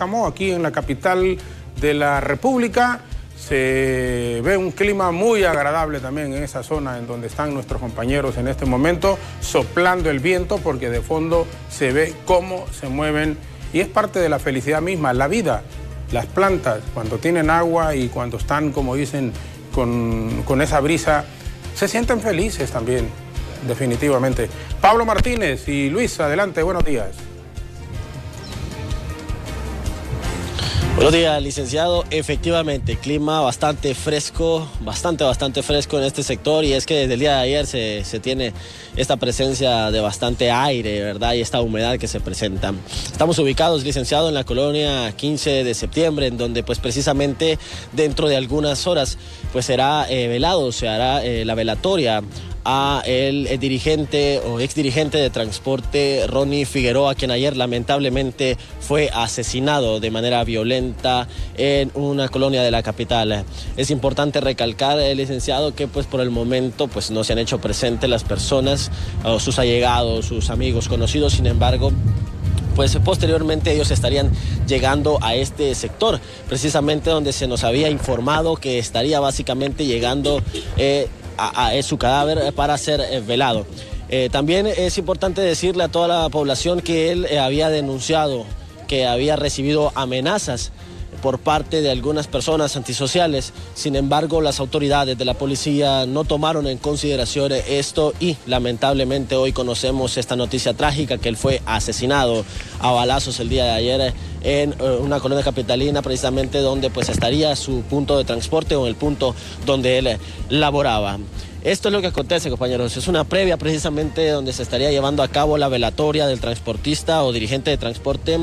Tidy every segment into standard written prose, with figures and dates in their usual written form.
Bergamo, aquí en la capital de la República. Se ve un clima muy agradable también en esa zona en donde están nuestros compañeros en este momento, soplando el viento, porque de fondo se ve cómo se mueven, y es parte de la felicidad misma, la vida. Las plantas, cuando tienen agua y cuando están, como dicen, con esa brisa, se sienten felices también, definitivamente. Pablo Martínez y Luis, adelante, buenos días. Buenos días, licenciado. Efectivamente, clima bastante fresco en este sector, y es que desde el día de ayer se tiene esta presencia de bastante aire, ¿verdad? Y esta humedad que se presenta. Estamos ubicados, licenciado, en la colonia 15 de septiembre, en donde pues precisamente dentro de algunas horas pues será velado, se hará la velatoria a el dirigente o ex dirigente de Transporte Ronny Figueroa, quien ayer lamentablemente fue asesinado de manera violenta en una colonia de la capital. Es importante recalcar, licenciado, que pues por el momento pues no se han hecho presentes las personas o sus allegados, sus amigos, conocidos. Sin embargo, pues posteriormente ellos estarían llegando a este sector, precisamente donde se nos había informado que estaría básicamente llegando a su cadáver para ser velado. También es importante decirle a toda la población que él había denunciado que había recibido amenazas por parte de algunas personas antisociales. Sin embargo, las autoridades de la policía no tomaron en consideración esto, y lamentablemente hoy conocemos esta noticia trágica, que él fue asesinado a balazos el día de ayer en una colonia capitalina, precisamente donde pues estaría su punto de transporte o el punto donde él laboraba. Esto es lo que acontece, compañeros. Es una previa precisamente donde se estaría llevando a cabo la velatoria del transportista o dirigente de transporte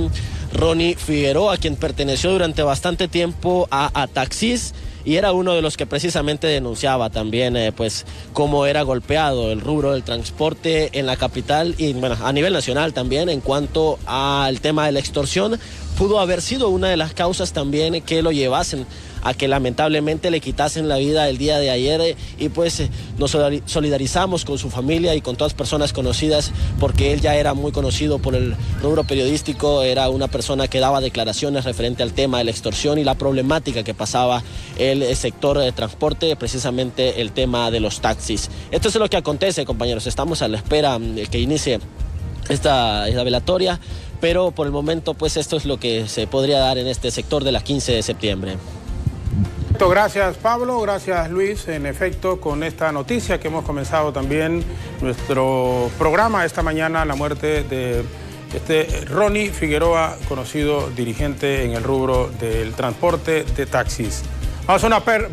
Ronny Figueroa, quien perteneció durante bastante tiempo a Taxis, y era uno de los que precisamente denunciaba también pues cómo era golpeado el rubro del transporte en la capital, y bueno, a nivel nacional también, en cuanto al tema de la extorsión. Pudo haber sido una de las causas también que lo llevasen a que lamentablemente le quitasen la vida el día de ayer, y pues nos solidarizamos con su familia y con todas las personas conocidas, porque él ya era muy conocido por el rubro periodístico. Era una persona que daba declaraciones referente al tema de la extorsión y la problemática que pasaba el sector de transporte, precisamente el tema de los taxis. Esto es lo que acontece, compañeros. Estamos a la espera que inicie esta velatoria, pero por el momento pues esto es lo que se podría dar en este sector de la 15 de septiembre. Gracias, Pablo, gracias, Luis. En efecto, con esta noticia que hemos comenzado también nuestro programa esta mañana, la muerte de este Ronny Figueroa, conocido dirigente en el rubro del transporte de taxis. Vamos a una